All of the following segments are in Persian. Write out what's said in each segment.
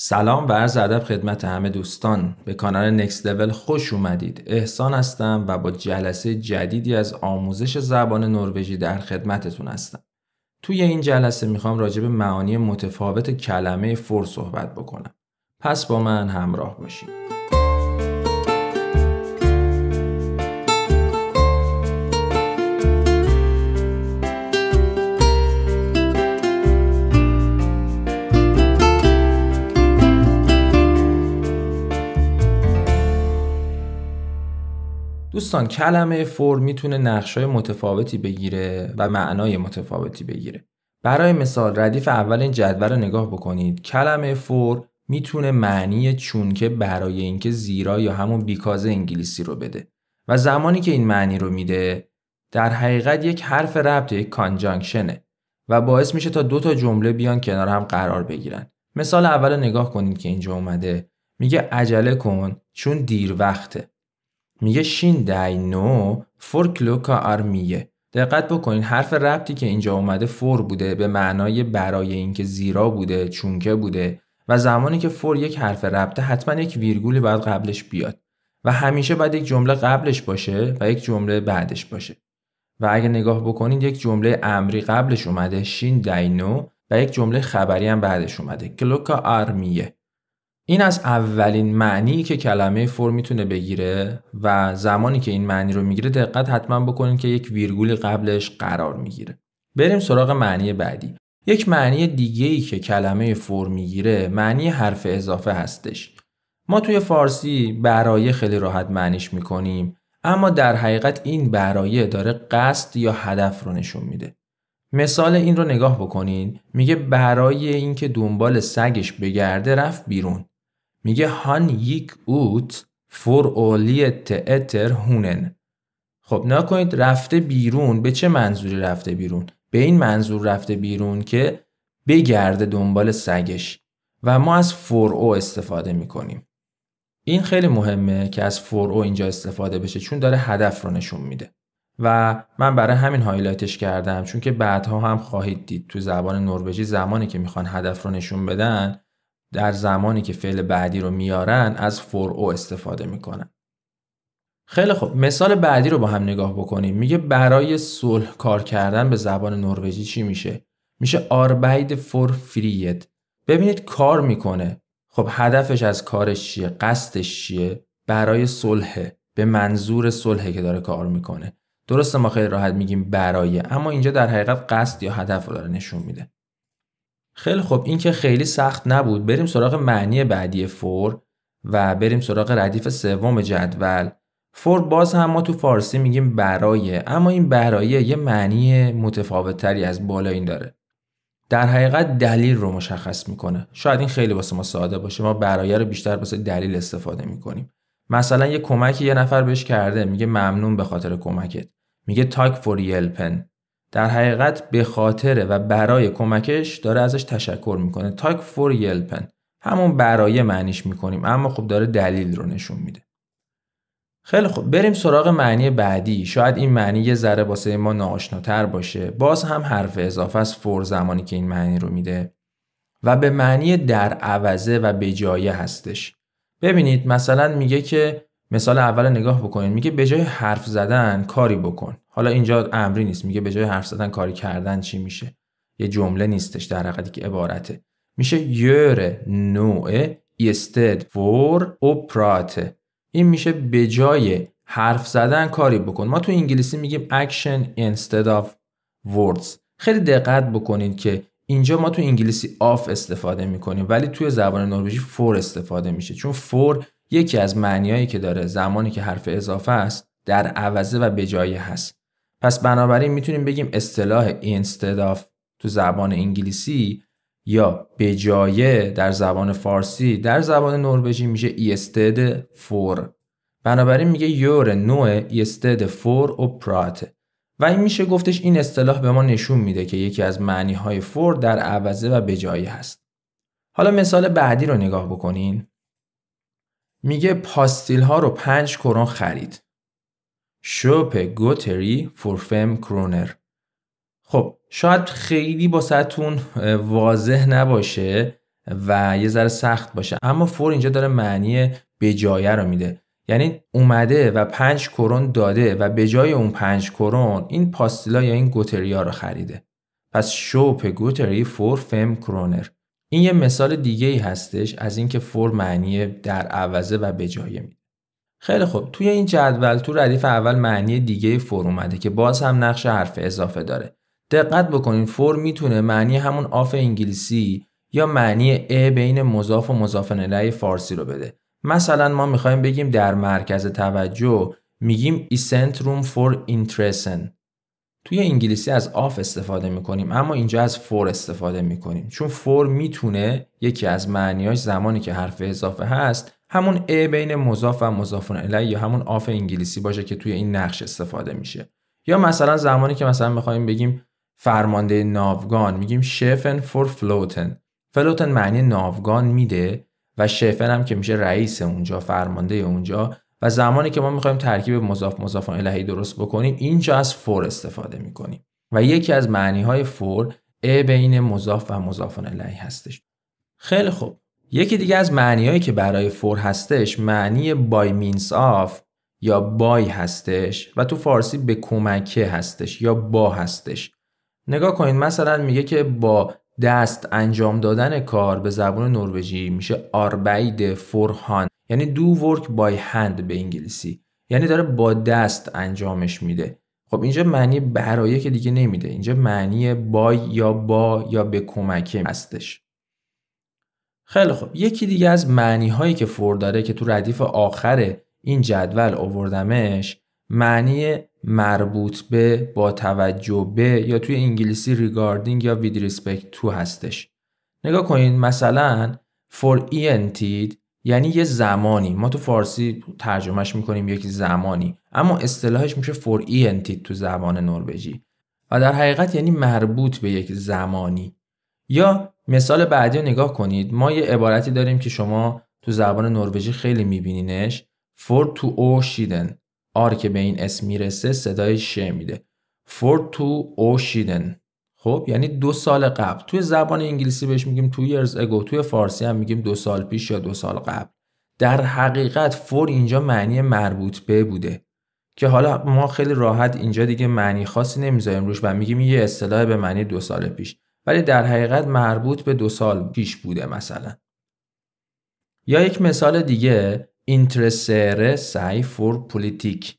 سلام و عرض ادب خدمت همه دوستان. به کانال Next Level خوش اومدید. احسان هستم و با جلسه جدیدی از آموزش زبان نروژی در خدمتتون هستم. توی این جلسه میخوام راجع به معانی متفاوت کلمه فور صحبت بکنم. پس با من همراه باشید. دوستان، کلمه فور میتونه نقشای متفاوتی بگیره و معنای متفاوتی بگیره. برای مثال ردیف اول این جدول رو نگاه بکنید. کلمه فور میتونه معنی چون که، برای اینکه، زیرا یا همون بیکاز انگلیسی رو بده و زمانی که این معنی رو میده در حقیقت یک حرف ربط، یک کانجانکشنه و باعث میشه تا دو تا جمله بیان کنار هم قرار بگیرن. مثال اول نگاه کنید که اینجا اومده میگه عجله کن چون دیر وقته. میگه شین دای نو فور کلوکا آرمیه. دقت بکنین حرف ربطی که اینجا اومده فور بوده، به معنای برای اینکه، زیرا بوده، چون که بوده و زمانی که فور یک حرف ربطه حتما یک ویرگولی باید قبلش بیاد و همیشه باید یک جمله قبلش باشه و یک جمله بعدش باشه. و اگه نگاه بکنید یک جمله امری قبلش اومده شین دای نو و یک جمله خبری هم بعدش اومده کلوکا آرمیه. این از اولین معنی که کلمه فور میتونه بگیره و زمانی که این معنی رو میگیره دقت حتما بکنین که یک ویرگول قبلش قرار میگیره. بریم سراغ معنی بعدی. یک معنی دیگه‌ای که کلمه فور میگیره معنی حرف اضافه هستش. ما توی فارسی برای خیلی راحت معنیش میکنیم، اما در حقیقت این برای داره قصد یا هدف رو نشون میده. مثال این رو نگاه بکنین میگه برای اینکه دنبال سگش بگرده رفت بیرون. میگه هان یک اوت فور اولیت اتر هونن. خب نکنید رفته بیرون. به چه منظوری رفته بیرون؟ به این منظور رفته بیرون که بگرده دنبال سگش و ما از فور او استفاده میکنیم. این خیلی مهمه که از فور او اینجا استفاده بشه چون داره هدف رو نشون میده و من برای همین هایلایتش کردم، چون که بعدها هم خواهید دید تو زبان نروژی زمانی که میخوان هدف رو نشون بدن در زمانی که فعل بعدی رو میارن از فور او استفاده میکنن. خیلی خوب، مثال بعدی رو با هم نگاه بکنیم. میگه برای صلح کار کردن به زبان نروژی چی میشه؟ میشه آرباید فور فریت. ببینید کار میکنه. خب هدفش از کارش چیه؟ قصدش چیه؟ برای صلح، به منظور صلح که داره کار میکنه. درسته ما خیلی راحت میگیم برای، اما اینجا در حقیقت قصد یا هدف رو داره نشون میده. خیلی خب، این که خیلی سخت نبود. بریم سراغ معنی بعدی فور و بریم سراغ ردیف سوم جدول. فور باز هم ما تو فارسی میگیم برای، اما این برای یه معنی متفاوت‌تری از بالا این داره. در حقیقت دلیل رو مشخص میکنه. شاید این خیلی واسه ما ساده باشه، ما برای رو بیشتر واسه دلیل استفاده میکنیم. مثلا یه کمکی یه نفر بهش کرده میگه ممنون به خاطر کمکت. میگه تاک فور یلپن. در حقیقت به خاطر و برای کمکش داره ازش تشکر میکنه. تاک فور یلپن همون برای معنیش میکنیم، اما خب داره دلیل رو نشون میده. خیلی خب، بریم سراغ معنی بعدی. شاید این معنی یه ذره واسه ما ناآشناتر باشه. باز هم حرف اضافه است فور زمانی که این معنی رو میده و به معنی در عوضه و به جای هستش. ببینید مثلا میگه که مثال اول نگاه بکنید میگه به جای حرف زدن کاری بکن. حالا اینجا امری نیست، میگه به جای حرف زدن کاری کردن چی میشه؟ یه جمله نیستش در حقیقت که عبارته. میشه یوره نوع ایستد فور او پراته. این میشه به جای حرف زدن کاری بکن. ما تو انگلیسی میگیم action instead of words. خیلی دقت بکنید که اینجا ما تو انگلیسی آف استفاده میکنیم ولی توی زبان نروژی فور استفاده میشه، چون فور یکی از معنیایی که داره زمانی که حرف اضافه است در عوضه و به جای هست. پس بنابراین میتونیم بگیم اصطلاح instead of تو زبان انگلیسی یا به جای در زبان فارسی در زبان نروژی میشه instead for. بنابراین میگه یور نوع instead for و پرات و این میشه گفتش این اصطلاح به ما نشون میده که یکی از معنی های فور در عوضه و به جای هست. حالا مثال بعدی رو نگاه بکنین. میگه پاستیل ها رو 5 کرون خرید. شوپ گوتری فور 5 کرونر. خب شاید خیلی با سرتون واضح نباشه و یه ذره سخت باشه. اما فور اینجا داره معنی بجایه رو میده، یعنی اومده و 5 کرون داده و به جای اون 5 کرون این پاستیلا یا این گوتریا رو خریده. پس شوپ گوتری فور فم کرونر. این یه مثال دیگه ای هستش از اینکه فور معنی در عوضه و به جایه میده. خیلی خوب، توی این جدول تو ردیف اول معنی دیگه فور اومده که باز هم نقش حرف اضافه داره. دقت بکنین فور میتونه معنی همون آف انگلیسی یا معنی ا بین مضاف و مضاف الیه فارسی رو بده. مثلا ما میخوایم بگیم در مرکز توجه، میگیم is centrum for interessen. توی انگلیسی از آف استفاده میکنیم اما اینجا از فور استفاده میکنیم، چون فور میتونه یکی از معنیاش زمانی که حرف اضافه هست همون ا بین مضاف و مضاف الیه یا همون آف انگلیسی باشه که توی این نقش استفاده میشه. یا مثلا زمانی که مثلا میخوایم بگیم فرمانده ناوگان، میگیم شفن فور فلوتن. فلوتن معنی ناوگان میده و شفن هم که میشه رئیس اونجا، فرمانده اونجا. و زمانی که ما میخوایم ترکیب مضاف الیه درست بکنیم اینجا از فور استفاده میکنیم و یکی از معنی های فور ا بین مضاف و مضاف الیه هستش. خیلی خوب، یکی دیگه از معنیایی که برای فور هستش معنی بای مینز آف یا بای هستش و تو فارسی به کمک هستش یا با هستش. نگاه کنید مثلا میگه که با دست انجام دادن کار به زبان نروژی میشه آرباید فور هاند، یعنی دو ورک بای هند به انگلیسی، یعنی داره با دست انجامش میده. خب اینجا معنی برای که دیگه نمیده، اینجا معنی بای یا با یا به کمک هستش. خیلی خب، یکی دیگه از معنی هایی که فور داره که تو ردیف آخر این جدول آوردمش معنی مربوط به، با توجه به یا توی انگلیسی ریگاردینگ یا وید ریسپکت تو هستش. نگاه کنین مثلا فور اینتید یعنی یه زمانی، ما تو فارسی ترجمهش میکنیم یک زمانی اما اصطلاحش میشه فور اینتید تو زبان نروژی و در حقیقت یعنی مربوط به یک زمانی. یا مثال بعدی رو نگاه کنید، ما یه عبارتی داریم که شما تو زبان نروژی خیلی میبینینش، فور تو او شیدن. آر که به این اسم میرسه صدای ش میده، فور تو او شیدن. خب یعنی 2 سال قبل. توی زبان انگلیسی بهش میگیم 2 years ago، توی فارسی هم میگیم 2 سال پیش یا 2 سال قبل. در حقیقت فور اینجا معنی مربوط به بوده که حالا ما خیلی راحت اینجا دیگه معنی خاصی نمیذاریم روش و میگیم یه اصطلاح به معنی 2 سال پیش، ولی در حقیقت مربوط به 2 سال پیش بوده مثلا. یا یک مثال دیگه اینترسره سعی فور پولیتیک،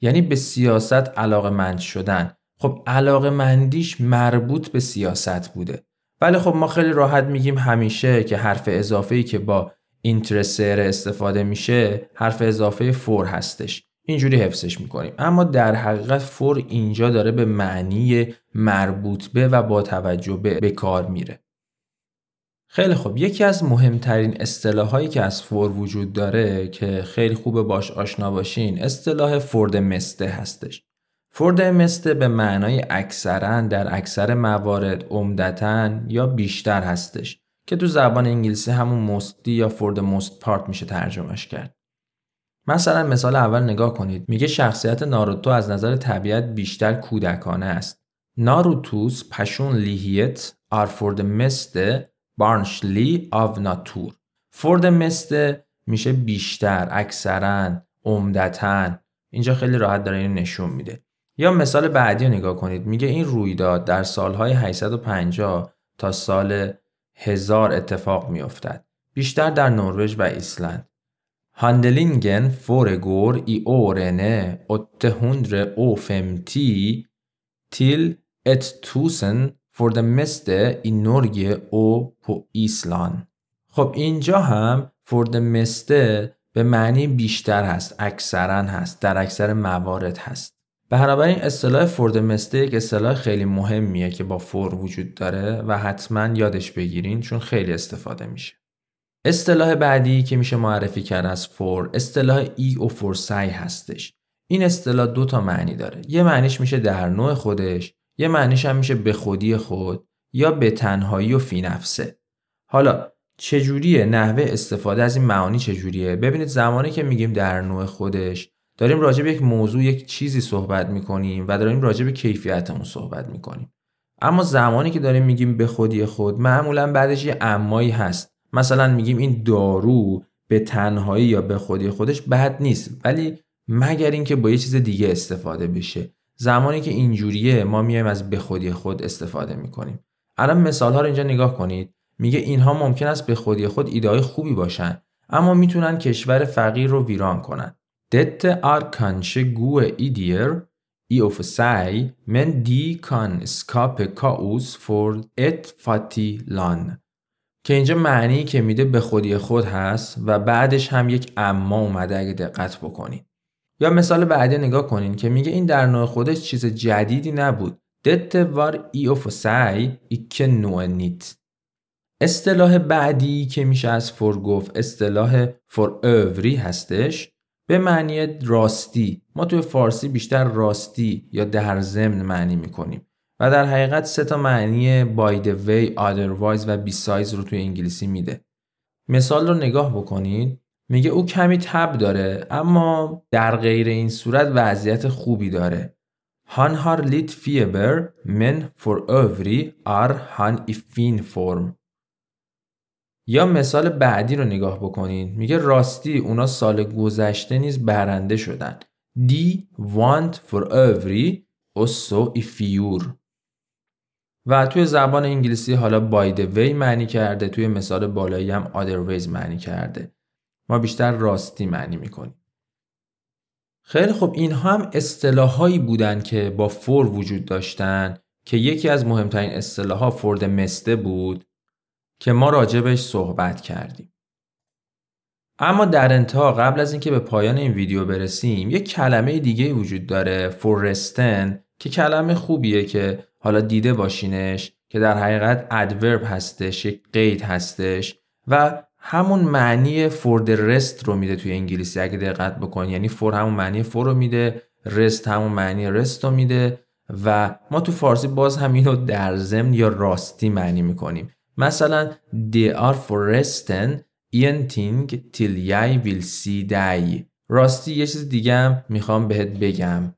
یعنی به سیاست علاقمند شدن. خب علاقمندیش مربوط به سیاست بوده، ولی خب ما خیلی راحت میگیم همیشه که حرف اضافه‌ای که با اینترسره استفاده میشه حرف اضافه فور هستش، اینجوری حفظش میکنیم. اما در حقیقت فور اینجا داره به معنی مربوط به و با توجه به کار میره. خیلی خب، یکی از مهمترین اصطلاحایی که از فور وجود داره که خیلی خوبه باش آشنا باشین اصطلاح فور دمسته هستش. فور دمسته به معنای اکثرا، در اکثر موارد، عمدتاً یا بیشتر هستش که تو زبان انگلیسی همون most یا for the most part میشه ترجمهش کرد. مثلا مثال اول نگاه کنید، میگه شخصیت ناروتو از نظر طبیعت بیشتر کودکانه است. ناروتوس پشون لیهیت آر فور دمسته بارنشلی آو ناتور. فور دمسته میشه بیشتر، اکثرا، عمدتاً. اینجا خیلی راحت داره این نشون میده. یا مثال بعدی رو نگاه کنید، میگه این رویداد در سالهای 850 تا سال 1000 اتفاق میافتد، بیشتر در نروژ و ایسلند. هاندلینگن فورگور ای اورنه اتهوندر اوفمتی تیل ات توسن فور دمسته این نورگه او پو ایسلان. خب اینجا هم فور دمسته به معنی بیشتر هست، اکثرا هست، در اکثر موارد هست. بنابراین اصطلاح فور دمسته یک اصطلاح خیلی مهمیه که با فور وجود داره و حتما یادش بگیرین چون خیلی استفاده میشه. اصطلاح بعدی که میشه معرفی کرد از فور اصطلاح ای او فور سعی هستش. این اصطلاح 2 تا معنی داره، یه معنیش میشه در نوع خودش، یه معنیش هم میشه به خودی خود یا به تنهایی و فی نفسه. حالا چجوریه نحوه استفاده از این معانی چجوریه؟ ببینید زمانی که میگیم در نوع خودش داریم راجع به یک موضوع، یک چیزی صحبت میکنیم و داریم راجع به کیفیت اون صحبت میکنیم. اما زمانی که داریم میگیم به خودی خود، معمولا بعدش یه امایی هست. مثلا میگیم این دارو به تنهایی یا به خودی خودش بد نیست، ولی مگر اینکه با یه چیز دیگه استفاده بشه. زمانی که اینجوریه ما میایم از به خودی خود استفاده میکنیم. الان مثال ها رو اینجا نگاه کنید. میگه اینها ممکن است به خودی خود ایده‌های خوبی باشن، اما میتونن کشور فقیر رو ویران کنن. دت آرکانچه گو ایدیر ای اوف سای من دی کان اسکاپ کاوس فور ات فاتی لان، که اینجا معنی که میده به خودی خود هست و بعدش هم یک اما اومده اگه دقت بکنید. یا مثال بعدی نگاه کنین که میگه این در نوع خودش چیز جدیدی نبود. دت وار ای اوف سای ای که نوع نیت. اصطلاح بعدی که میشه از فور گفت، اصطلاح فور اوری هستش به معنی راستی. ما توی فارسی بیشتر راستی یا در ضمن معنی میکنیم و در حقیقت سه تا معنی by the way, otherwise و besides رو توی انگلیسی میده. مثال رو نگاه بکنید. میگه او کمی تب داره اما در غیر این صورت وضعیت خوبی داره. Han har lidt feber, men for øvrig er han i fin form. یا مثال بعدی رو نگاه بکنید. میگه راستی اونا سال گذشته نیز برنده شدن. دی want for every also if you're. و توی زبان انگلیسی حالا by the way معنی کرده، توی مثال بالایی هم otherwise معنی کرده. ما بیشتر راستی معنی میکنیم. خیلی خب، اینها هم اصطلاحایی بودن که با for وجود داشتن که یکی از مهمترین اصطلاحها for the مسته بود که ما راجبش صحبت کردیم. اما در انتها قبل از اینکه به پایان این ویدیو برسیم، یک کلمه دیگه وجود داره، فورستن، که کلمه خوبیه که حالا دیده باشینش، که در حقیقت ادورب هستش، یک قید هستش و همون معنی فور د رست رو میده توی انگلیسی اگه دقت بکنی. یعنی فور همون معنی فور رو میده، رست همون معنی رست رو میده و ما تو فارسی باز هم اینو در ضمن یا راستی معنی میکنیم. مثلا they are foresten eating till I will see die. راستی یه چیز دیگه هم میخوام بهت بگم.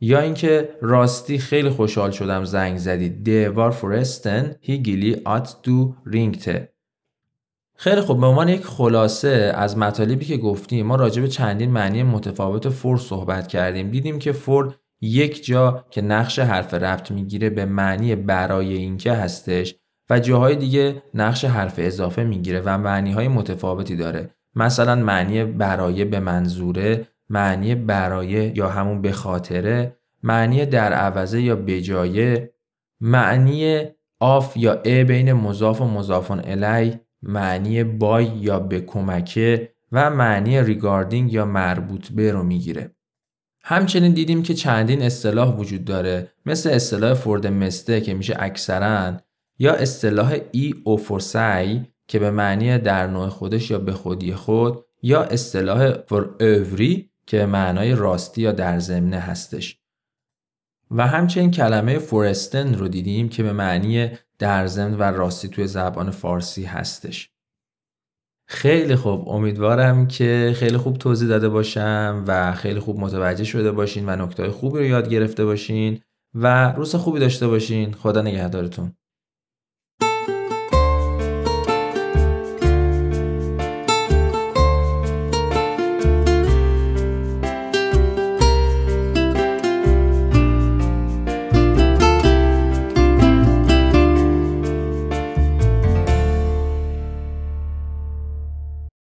یا اینکه راستی خیلی خوشحال شدم زنگ زدی. they are foresten higili at to ringte. خیلی خب، به عنوان یک خلاصه از مطالبی که گفتیم، ما راجع به چندین معنی متفاوت فور صحبت کردیم. دیدیم که فور یک جا که نقش حرف ربط میگیره به معنی برای اینکه هستش و جاهای دیگه نقش حرف اضافه میگیره و معنی های متفاوتی داره. مثلا معنی برای به منظوره، معنی برای یا همون به خاطره، معنی در عوضه یا به جایه، معنی آف یا ا بین مضاف و مضاف الیه، معنی بای یا به کمکه و معنی ریگاردینگ یا مربوط به رو میگیره. همچنین دیدیم که چندین اصطلاح وجود داره، مثل اصطلاح فور د مسته که میشه اکثرا، یا اصطلاح ای او فور سای که به معنی در نوع خودش یا به خودی خود، یا اصطلاح فور اوری که به معنای راستی یا در ضمن هستش. و همچنین کلمه فورستن رو دیدیم که به معنی در ضمن و راستی توی زبان فارسی هستش. خیلی خوب، امیدوارم که خیلی خوب توضیح داده باشم و خیلی خوب متوجه شده باشین و نکته‌های خوبی رو یاد گرفته باشین و روز خوبی داشته باشین. خدا نگهدارتون.